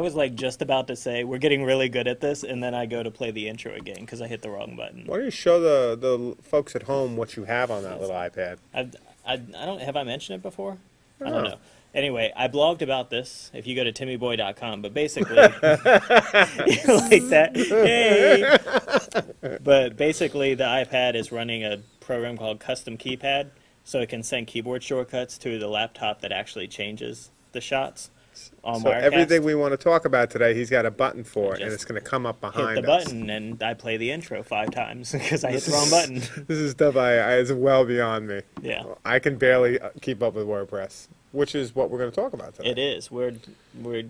I was like just about to say we're getting really good at this, and then I go to play the intro again because I hit the wrong button. Why don't you show the folks at home what you have on that little iPad? I don't have I mentioned it before? I don't know. Anyway, I blogged about this. If you go to timmyboy.com, but basically, like that, yay! But basically, the iPad is running a program called Custom Keypad, so it can send keyboard shortcuts to the laptop that actually changes the shots. On so Wirecast. Everything we want to talk about today, he's got a button for it, and it's going to come up behind us. Hit the button, and I play the intro 5 times because I hit the wrong button. This is stuff is well beyond me. Yeah, I can barely keep up with WordPress, which is what we're going to talk about today. It is. We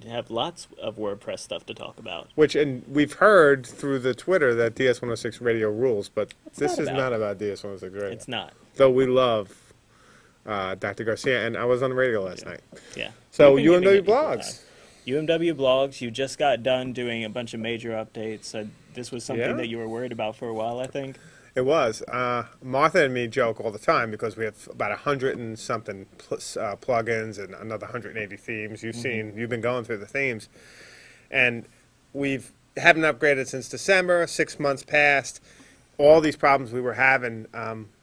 have lots of WordPress stuff to talk about. Which, and we've heard through the Twitter that DS106 Radio rules, but this is not about DS106 Radio. It's not. Though we love Dr. Garcia, and I was on the radio last night. Yeah. So UMW Blogs. UMW Blogs, you just got done doing a bunch of major updates. So this was something that you were worried about for a while, I think. It was. Martha and me joke all the time because we have about 100 and something plus, plugins and another 180 themes. You've been going through the themes, and we've haven't upgraded since December. 6 months passed. All these problems we were having,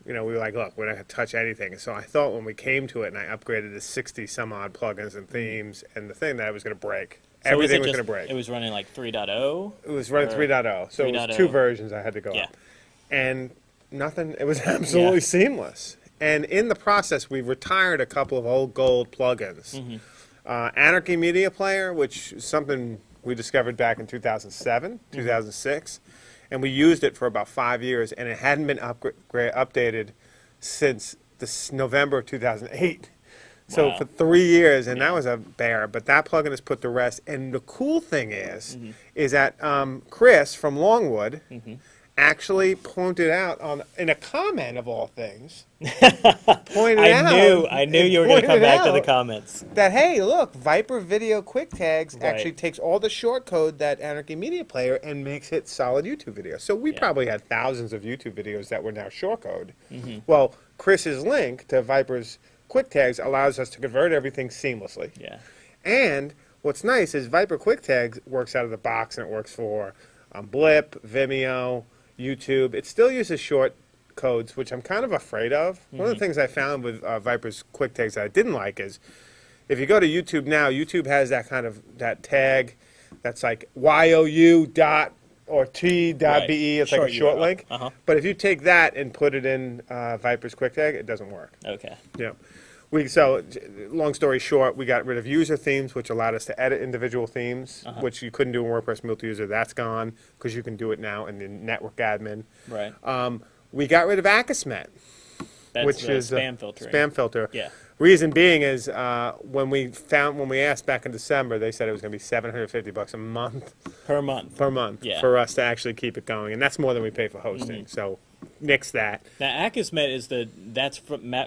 you know, we were like, look, we're not going to touch anything. So I thought when we came to it and I upgraded to 60-some-odd plugins and themes, and the thing that I was going to break. So everything was going to break. It was running like 3.0? It was running 3.0. So it was 2 versions I had to go up. And nothing, it was absolutely seamless. And in the process, we retired a couple of old gold plugins. Anarchy Media Player, which is something we discovered back in 2007, 2006. And we used it for about 5 years, and it hadn't been updated since this November of 2008. So for 3 years, and that was a bear, but that plugin is put to rest. And the cool thing is that Chris from Longwood actually pointed out in a comment of all things. I knew you were going to come back to the comments. That, hey, look, Viper Video Quick Tags actually takes all the short code that Anarchy Media Player and makes it solid YouTube videos. So we probably had thousands of YouTube videos that were now short code. Well, Chris's link to Viper's Quick Tags allows us to convert everything seamlessly. And what's nice is Viper Quick Tags works out of the box, and it works for Blip, Vimeo, YouTube. It still uses short codes, which I'm kind of afraid of. One of the things I found with Viper's Quick Tags that I didn't like is if you go to YouTube now, YouTube has that kind of that tag that's like you.t.be. It's like a short link. But if you take that and put it in Viper's Quick Tag, it doesn't work. Yeah. So long story short, we got rid of user themes, which allowed us to edit individual themes, which you couldn't do in WordPress multi-user. That's gone because you can do it now in the network admin. We got rid of Akismet, which is spam filter. Reason being is when we asked back in December, they said it was going to be $750 a month. Per month. Per month for us to actually keep it going, and that's more than we pay for hosting. So nix that. Now, Akismet is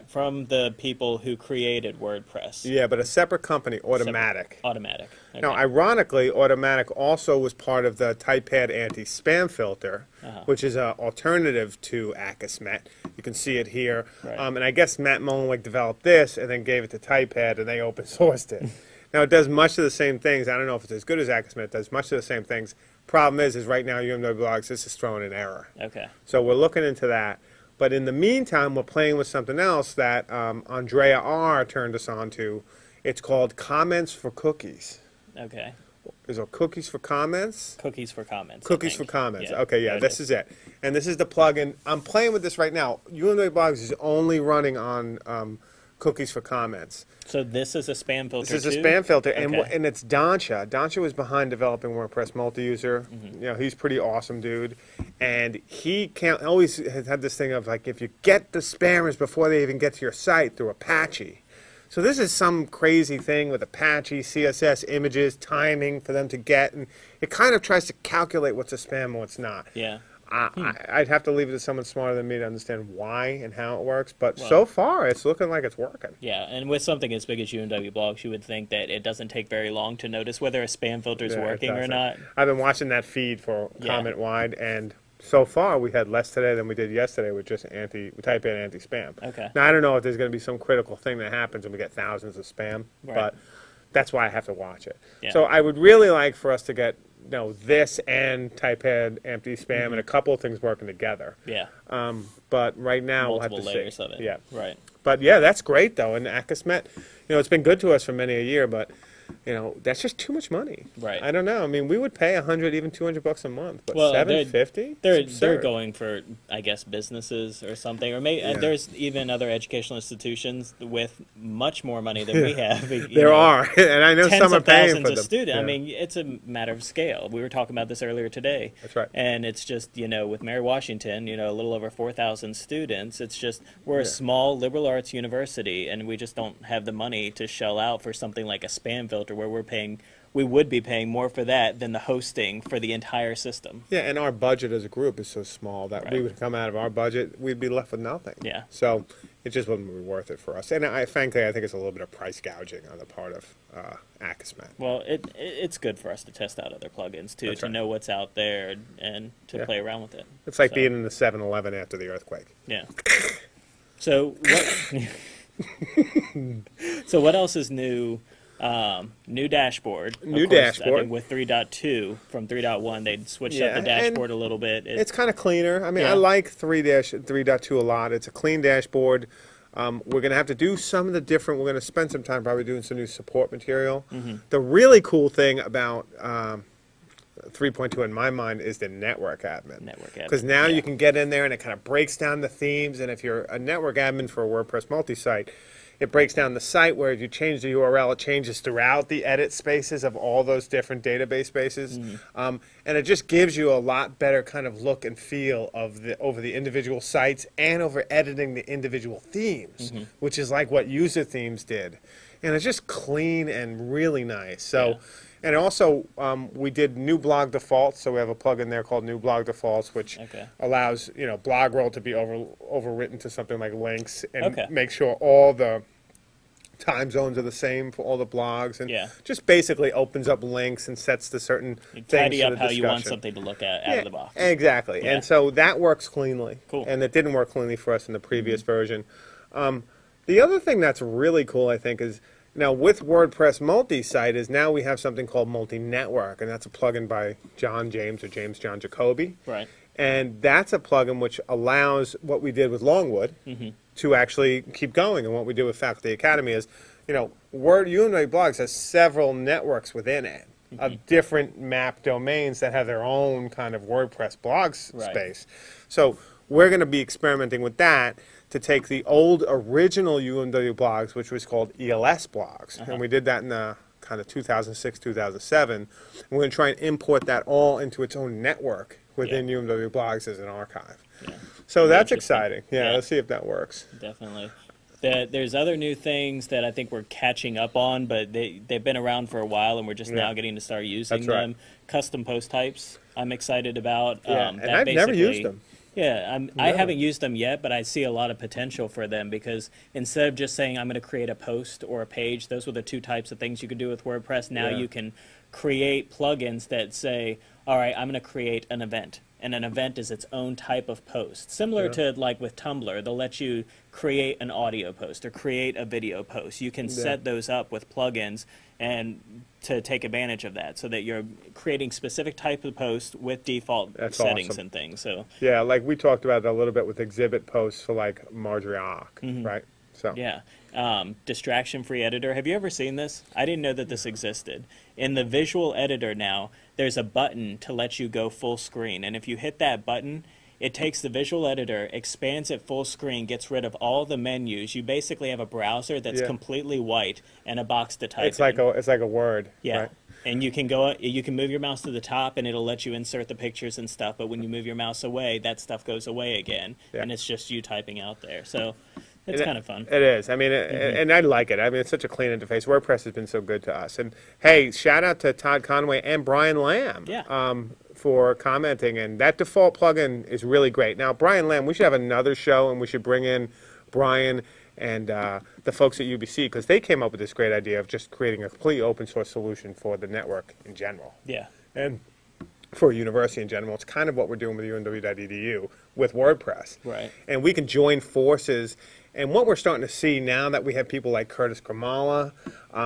from the people who created WordPress. Yeah, but a separate company, Automatic. Okay. Now, ironically, Automatic also was part of the TypePad anti-spam filter, which is an alternative to Akismet. You can see it here. And I guess Matt Mullenweg developed this and then gave it to TypePad, and they open sourced it. Now, it does much of the same things. I don't know if it's as good as Akismet. It does much of the same things. Problem is right now UMW Blogs, this is thrown in error. So we're looking into that. But in the meantime, we're playing with something else that Andrea R. turned us on to. It's called Comments for Cookies. Is it Cookies for Comments? Cookies for Comments. Cookies for Comments. Yeah, this is it. And this is the plugin. I'm playing with this right now. UMW Blogs is only running on Cookies for Comments. So this is a spam filter. This is a spam filter, and it's Donncha. Donncha was behind developing WordPress multi-user. You know, he's pretty awesome, dude. And he always had this thing of like, if you get the spammers before they even get to your site through Apache. So this is some crazy thing with Apache, CSS, images, timing for them to get, and it kind of tries to calculate what's a spam and what's not. I'd have to leave it to someone smarter than me to understand why and how it works, but so far it's looking like it's working. And with something as big as UMW Blogs, you would think that it doesn't take very long to notice whether a spam filter is working or not. I've been watching that feed for comment wide, and so far we had less today than we did yesterday with just anti-spam. Now I don't know if there's going to be some critical thing that happens and we get thousands of spam, but that's why I have to watch it. Yeah. So I would really like for us to get this and TypePad empty spam and a couple of things working together. Yeah. But right now we'll have to layers see. Of it. Yeah. Right. But yeah, that's great though. And Akismet, it's been good to us for many a year, but that's just too much money. Right. I don't know. I mean, we would pay $100, even $200 a month, but $750. They're going for, I guess, businesses or something, or maybe there's even other educational institutions with much more money than we have. There are, and I know some are paying for them. I mean, it's a matter of scale. We were talking about this earlier today. That's right. And it's just with Mary Washington, a little over 4,000 students. It's just we're a small liberal arts university, and we just don't have the money to shell out for something like a spam film. Where we would be paying more for that than the hosting for the entire system. Yeah, and our budget as a group is so small that we would come out of our budget, we'd be left with nothing. Yeah. So it just wouldn't be worth it for us. And frankly, I think it's a little bit of price gouging on the part of Akismet. Well, it's good for us to test out other plugins too, to know what's out there and to play around with it. It's like being in the 7-Eleven after the earthquake. Yeah. So what else is new? New dashboard. New dashboard. I mean, with 3.2 from 3.1, they switched up the dashboard a little bit. It's kind of cleaner. I mean, I like 3.2 a lot. It's a clean dashboard. We're going to have to do some of the different. We're going to spend some time probably doing some new support material. The really cool thing about 3.2 in my mind is the network admin. Network admin. Because now you can get in there and it kind of breaks down the themes. And if you're a network admin for a WordPress multi-site, it breaks down the site where if you change the URL, it changes throughout the edit spaces of all those different database spaces. And it just gives you a lot better kind of look and feel of over the individual sites and over editing the individual themes, which is like what user themes did. And it's just clean and really nice. So, and also we did new blog defaults. So we have a plugin there called new blog defaults, which allows blog roll to be overwritten to something like links and make sure all the time zones are the same for all the blogs, and just basically opens up links and sets the certain things for the discussion. You tidy up how you want something to look at out of the box. Exactly, and so that works cleanly. Cool. And it didn't work cleanly for us in the previous version. The other thing that's really cool, I think, is now with WordPress multi-site is now we have something called multi-network, and that's a plugin by John James or James John Jacoby. Right. And that's a plugin which allows what we did with Longwood to actually keep going. And what we do with Faculty Academy is, UMW Blogs has several networks within it of different map domains that have their own kind of WordPress blogs space. So we're going to be experimenting with that to take the old original UMW Blogs, which was called ELS Blogs. And we did that in the kind of 2006, 2007. We're going to try and import that all into its own network within UMW Blogs as an archive. So that's exciting. Yeah, let's see if that works. Definitely. There's other new things that I think we're catching up on, but they've been around for a while, and we're just now getting to start using them. Custom post types I'm excited about. And I've never used them. Yeah, I haven't used them yet, but I see a lot of potential for them because instead of just saying I'm going to create a post or a page, those were the two types of things you could do with WordPress. Now you can create plugins that say, all right, I'm going to create an event. And an event is its own type of post. Similar to like with Tumblr, they'll let you create an audio post or create a video post. You can set those up with plugins and to take advantage of that so that you're creating specific type of post with default settings and things. So yeah, like we talked about it a little bit with exhibit posts for like Marjorie Ock, right? So yeah. Distraction-free editor. Have you ever seen this? I didn't know that this existed. In the visual editor now, there's a button to let you go full screen. And if you hit that button, it takes the visual editor, expands it full screen, gets rid of all the menus. You basically have a browser that's completely white and a box to type in. It's like a Word. Yeah. Right? And you can go. You can move your mouse to the top, and it'll let you insert the pictures and stuff. But when you move your mouse away, that stuff goes away again, and it's just you typing out there. So it's kind of fun. It is. I mean, and I like it. I mean, it's such a clean interface. WordPress has been so good to us. And hey, shout out to Todd Conway and Brian Lamb for commenting. And that default plugin is really great. Now, Brian Lamb, we should have another show, and we should bring in Brian and the folks at UBC, because they came up with this great idea of just creating a complete open source solution for the network in general. Yeah. And for a university in general, it's kind of what we're doing with UMW.edu with WordPress. Right. And we can join forces And what we're starting to see now that we have people like Curtis Gramala,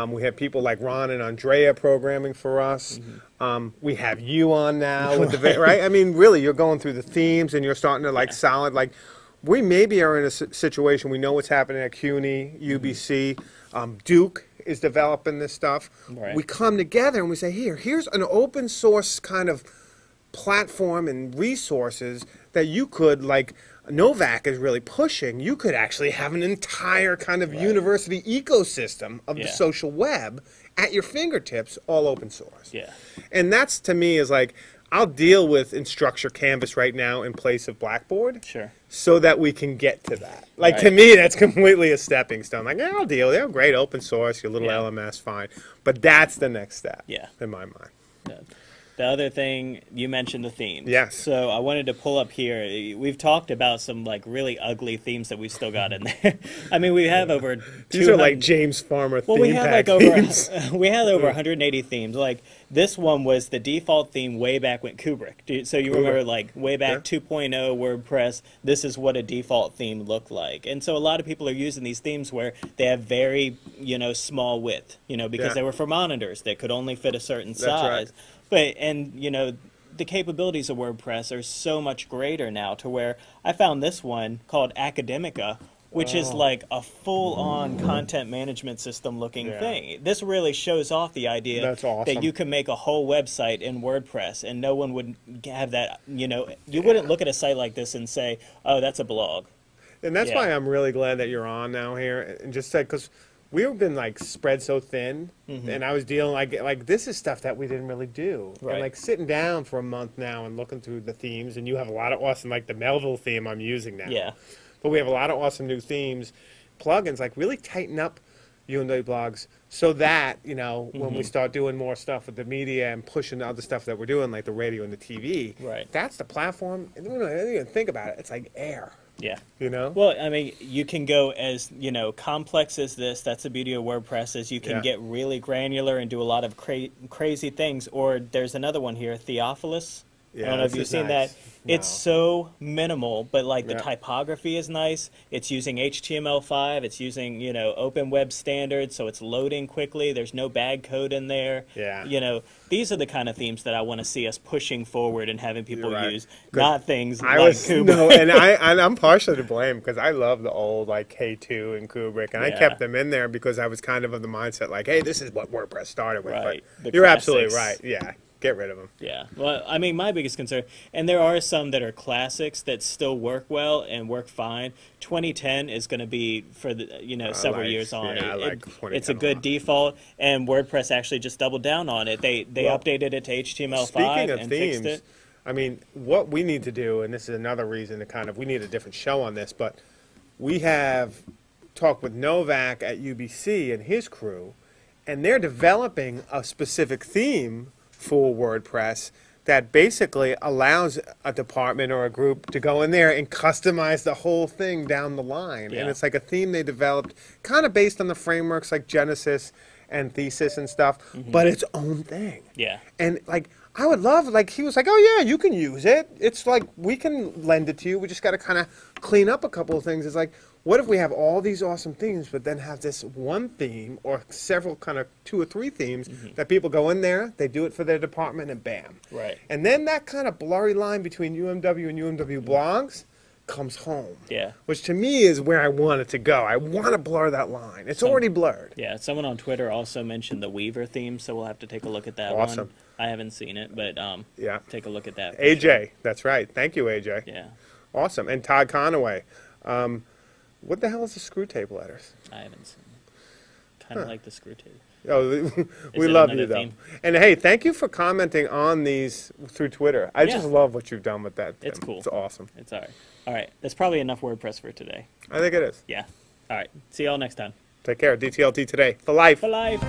we have people like Ron and Andrea programming for us. Mm-hmm. We have you on now, with the, right? I mean, really, you're going through the themes and you're starting to like solid, like we maybe are in a situation, we know what's happening at CUNY, UBC, Duke is developing this stuff. Right. We come together and we say, here's an open source kind of platform and resources that you could, like Novak is really pushing, you could actually have an entire kind of university ecosystem of the social web at your fingertips, all open source. Yeah. And that's, to me, is like, I'll deal with Instructure Canvas right now in place of Blackboard. Sure. So that we can get to that. Like, to me, that's completely a stepping stone. Like, I'll deal with it. Great, open source, your little LMS, fine. But that's the next step in my mind. Yeah. The other thing, you mentioned the themes. Yes. So I wanted to pull up here. We've talked about some like really ugly themes that we've still got in there. I mean, we have over 200. These are like James Farmer themes. We had over 180 themes. Like this one was the default theme way back when Kubrick. So you remember like way back 2.0 WordPress, this is what a default theme looked like. And so a lot of people are using these themes where they have very, you know, small width, you know, because they were for monitors that could only fit a certain size. Right. But, and, you know, the capabilities of WordPress are so much greater now to where I found this one called Academica, which is like a full-on content management system-looking thing. This really shows off the idea that you can make a whole website in WordPress, and no one would have that, you know, you wouldn't look at a site like this and say, oh, that's a blog. And that's why I'm really glad that you're on now here, and just said, because we've been like spread so thin, and I was dealing like this is stuff that we didn't really do. Right. And like sitting down for a month now and looking through the themes, and you have a lot of awesome, like the Melville theme I'm using now. Yeah. But we have a lot of awesome new themes, plugins, like really tighten up UMW Blogs so that, you know, when we start doing more stuff with the media and pushing the other stuff that we're doing, like the radio and the TV, that's the platform. And we don't even think about it. It's like air. Yeah. You know? Well, I mean, you can go as, you know, complex as this. That's the beauty of WordPress, is you can get really granular and do a lot of crazy things. Or there's another one here, Theophilus. Yeah, I don't know if you've seen that. No. It's so minimal, but like the typography is nice. It's using HTML5. It's using, you know, open web standards, so it's loading quickly. There's no bag code in there. Yeah. You know, these are the kind of themes that I want to see us pushing forward and having people use, not things like Kubrick. No, and I'm partially to blame because I love the old like K2 and Kubrick, and I kept them in there because I was kind of of the mindset like, hey, this is what WordPress started with. Right. But you're absolutely right. Yeah. Get rid of them. Yeah. Well, I mean, my biggest concern, and there are some that are classics that still work well and work fine. 2010 is going to be for the, you know, several years on. Yeah, it's a good default, and WordPress actually just doubled down on it. They updated it to HTML5 and fixed it. I mean, what we need to do, and this is another reason to kind of, we need a different show on this, but we have talked with Novak at UBC and his crew, and they're developing a specific theme for WordPress that basically allows a department or a group to go in there and customize the whole thing down the line. Yeah. And it's like a theme they developed kind of based on the frameworks like Genesis and Thesis and stuff, but its own thing. Yeah. And like, I would love, like, he was like, oh yeah, you can use it. It's like, we can lend it to you. We just got to kind of clean up a couple of things. It's like, what if we have all these awesome themes, but then have this one theme or several kind of 2 or 3 themes that people go in there, they do it for their department, and bam. Right. And then that kind of blurry line between UMW and UMW Blogs comes home. Yeah. Which to me is where I want it to go. I want to blur that line. It's already blurred. Yeah. Someone on Twitter also mentioned the Weaver theme, so we'll have to take a look at that one. I haven't seen it, but take a look at that. AJ. Sure. That's right. Thank you, AJ. Yeah. Awesome. And Todd Conaway. What the hell is the screw tape letters? I haven't seen it. Kind of like the screw tape. Oh, we love you, though. Theme? And, hey, thank you for commenting on these through Twitter. I just love what you've done with that. It's cool. It's awesome. It's all right. All right. That's probably enough WordPress for today. I think it is. Yeah. All right. See you all next time. Take care. DTLT today. For life. For life.